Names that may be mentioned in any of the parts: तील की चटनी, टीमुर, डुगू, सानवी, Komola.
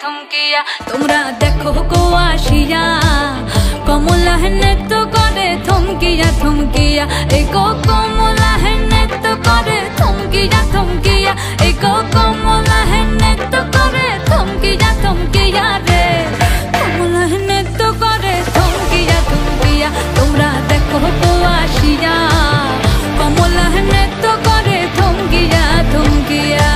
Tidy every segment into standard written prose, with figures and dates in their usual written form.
थमकिया तुमरा देखो को आशिया कमला ने तो करे थमकिया थमकिया एको कमला ने तो करे थमकिया थमकिया एको कमला ने तो करे थमकिया थमकिया रे कमला ने तो करे थमकिया थमकिया तुमरा देखो को आशिया कमला ने तो करे थमकिया थमकिया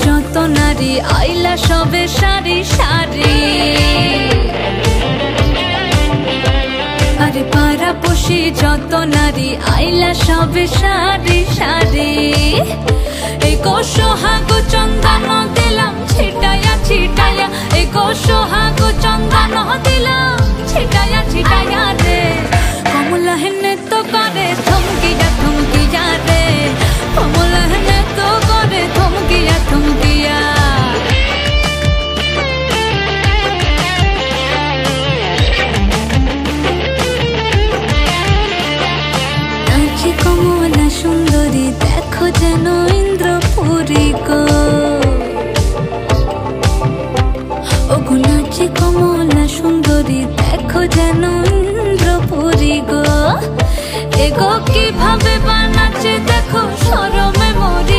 जत नारी आईला सबे सारी सारी अरे पारा पुषी जत नारी आईला सबे सारी सारी एको सोहाग चंदन दिलाम छिटाया छिटाया एको सोहाग चंदन दिलाम छिटाया छिटाया रे कमला ने तो करे थमकिया रे कमला ने तो करे थमकिया थमकिया आज कमला सुंदरी देखो जान इंद्रपुरी को नाच कमला सुंदरी देखो जान इंद्रपुरी गो एगो की भावे बानाचे देखो शरमे मोरी।